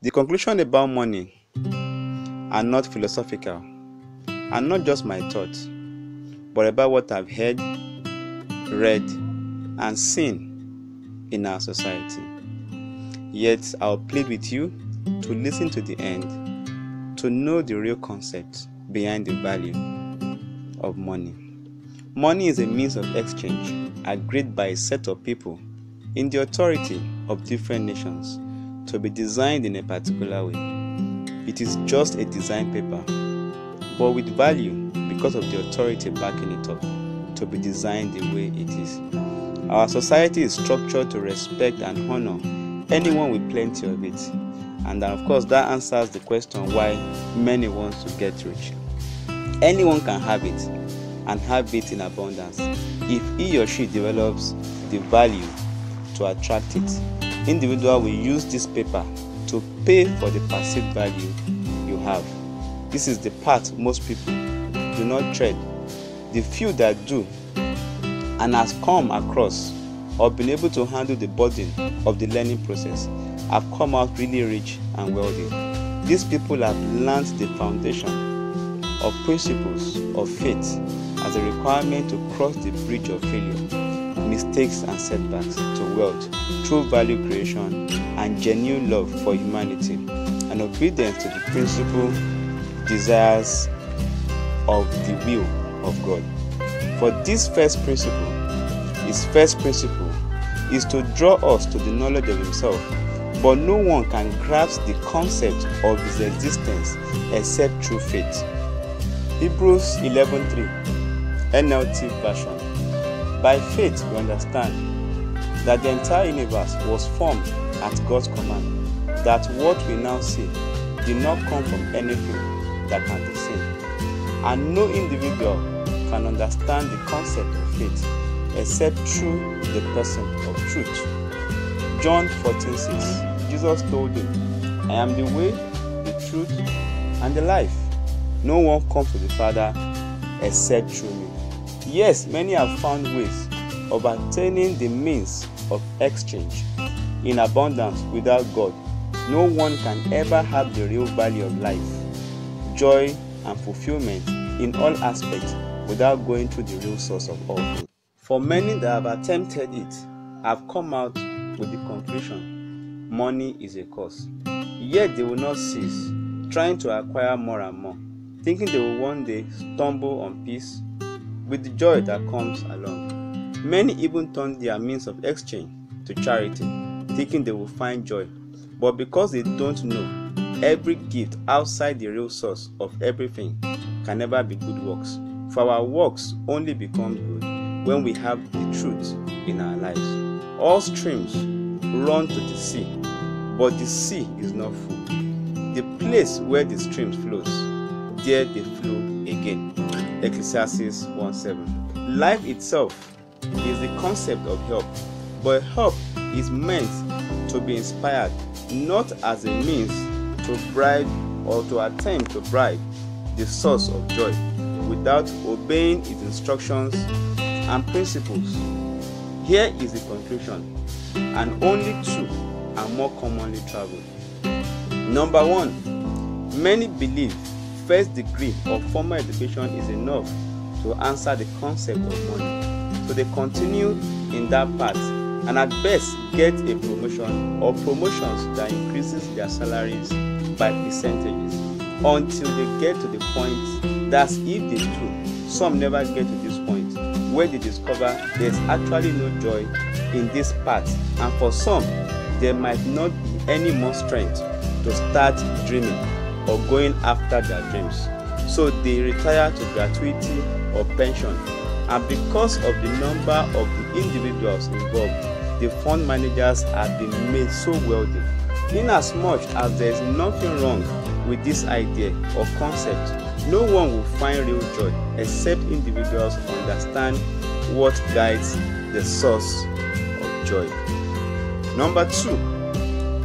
The conclusion about money are not philosophical and not just my thoughts, but about what I've heard, read, and seen in our society. Yet I'll plead with you to listen to the end, to know the real concept behind the value of money. Money is a means of exchange agreed by a set of people in the authority of different nations to be designed in a particular way. It is just a design paper, but with value because of the authority backing it up to be designed the way it is. Our society is structured to respect and honor anyone with plenty of it, and of course that answers the question why many want to get rich. Anyone can have it and have it in abundance if he or she develops the value to attract it. Individual will use this paper to pay for the perceived value you have. This is the part most people do not tread. The few that do and has come across or been able to handle the burden of the learning process have come out really rich and wealthy. These people have learned the foundation of principles of faith as a requirement to cross the bridge of failure, mistakes and setbacks to wealth through value creation and genuine love for humanity and obedience to the principle desires of the will of God. For this first principle is to draw us to the knowledge of himself, but no one can grasp the concept of his existence except through faith. Hebrews 11:3 NLT version. By faith we understand that the entire universe was formed at God's command, that what we now see did not come from anything that can be seen. And no individual can understand the concept of faith except through the person of truth. John 14:6, Jesus told him, "I am the way, the truth, and the life. No one comes to the Father except through me." Yes, many have found ways of attaining the means of exchange in abundance without God. No one can ever have the real value of life, joy, and fulfillment in all aspects without going through the real source of all good. For many that have attempted it have come out with the conclusion money is a cause. Yet they will not cease trying to acquire more and more, thinking they will one day stumble on peace with the joy that comes along. Many even turn their means of exchange to charity, thinking they will find joy. But because they don't know, every gift outside the real source of everything can never be good works. For our works only become good when we have the truth in our lives. All streams run to the sea, but the sea is not full. The place where the streams flows, there they flow again. Ecclesiastes 1:7. Life itself is the concept of help, but help is meant to be inspired, not as a means to bribe or to attempt to bribe the source of joy without obeying its instructions and principles. Here is the conclusion, and only two are more commonly traveled. Number one, many believe first degree or formal education is enough to answer the concept of money, so they continue in that path and at best get a promotion or promotions that increases their salaries by percentages until they get to the point that's if they do. Some never get to this point where they discover there's actually no joy in this path, and for some there might not be any more strength to start dreaming or going after their dreams, so they retire to gratuity or pension. And because of the number of the individuals involved, the fund managers have been made so wealthy. Inasmuch as there is nothing wrong with this idea or concept, no one will find real joy except individuals who understand what guides the source of joy. Number two,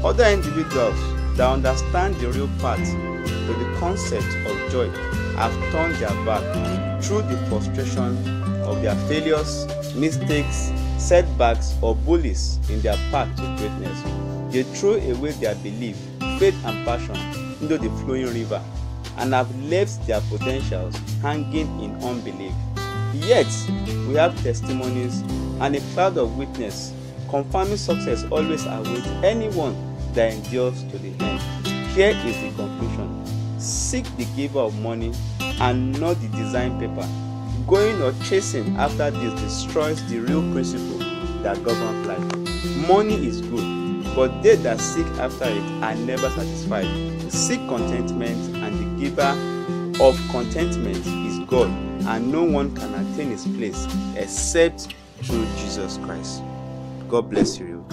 other individuals that understand the real path to the concept of joy have turned their back through the frustration of their failures, mistakes, setbacks, or bullies in their path to greatness. They throw away their belief, faith and passion into the flowing river and have left their potentials hanging in unbelief. Yet, we have testimonies and a cloud of witness confirming success always awaits anyone that endures to the end. Here is the conclusion. Seek the giver of money and not the design paper. Going or chasing after this destroys the real principle that governs life. Money is good, but they that seek after it are never satisfied. Seek contentment, and the giver of contentment is God, and no one can attain his place except through Jesus Christ. God bless you.